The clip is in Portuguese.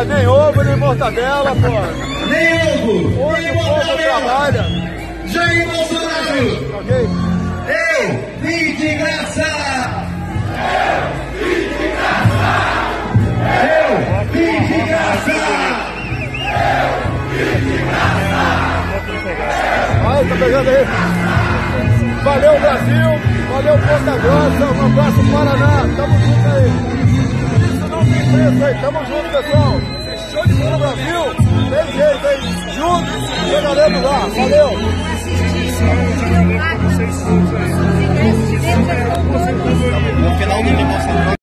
Porra, nem ovo, nem mortadela, porra. Nem ovo, onde nem mortadela. Trabalha. Jair Bolsonaro. Okay. Eu vim de graça. Eu vim de graça. Eu vim de graça. Eu vim de graça. Olha, tá pegando aí. Valeu, Brasil. Valeu, Ponta Grossa. Um abraço, Paraná. Tamo junto aí. Tamo junto, pessoal. Show de bola, Brasil. Tem jeito, hein? Juntos, chegaremos lá. Valeu. No final,